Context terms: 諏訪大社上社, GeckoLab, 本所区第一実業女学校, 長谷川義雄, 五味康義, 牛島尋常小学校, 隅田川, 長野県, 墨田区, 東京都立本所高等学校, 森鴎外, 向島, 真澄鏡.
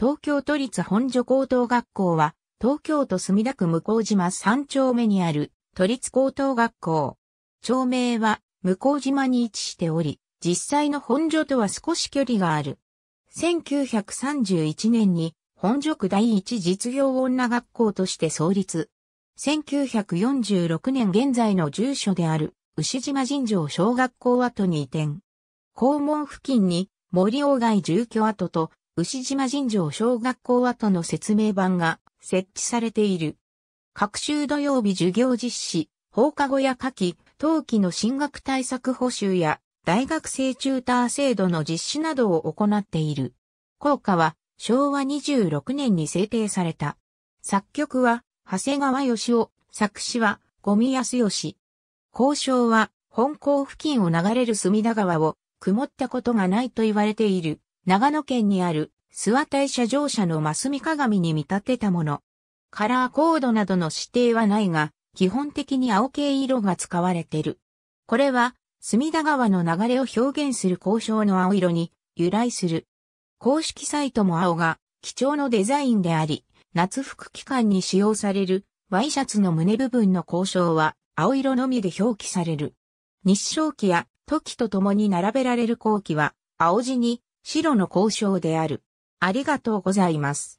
東京都立本所高等学校は、東京都墨田区向島3丁目にある都立高等学校。町名は向島に位置しており、実際の本所とは少し距離がある。1931年に本所区第一実業女学校として創立。1946年現在の住所である牛島尋常小学校跡に移転。校門付近に森鴎外住居跡と牛島尋常小学校跡の説明板が設置されている。各週土曜日授業実施、放課後や夏季、冬季の進学対策補習や大学生チューター制度の実施などを行っている。校歌は昭和26年に制定された。作曲は長谷川義雄、作詞は五味康義。校章は本校付近を流れる隅田川を曇ったことがないと言われている。長野県にある諏訪大社上社の真澄鏡に見立てたもの。カラーコードなどの指定はないが、基本的に青系色が使われてる。これは隅田川の流れを表現する校章の青色に由来する。公式サイトも青が基調のデザインであり、夏服期間に使用されるワイシャツの胸部分の校章は青色のみで表記される。日照旗や都旗とともに並べられる校旗は青地に白の校章である。ありがとうございます。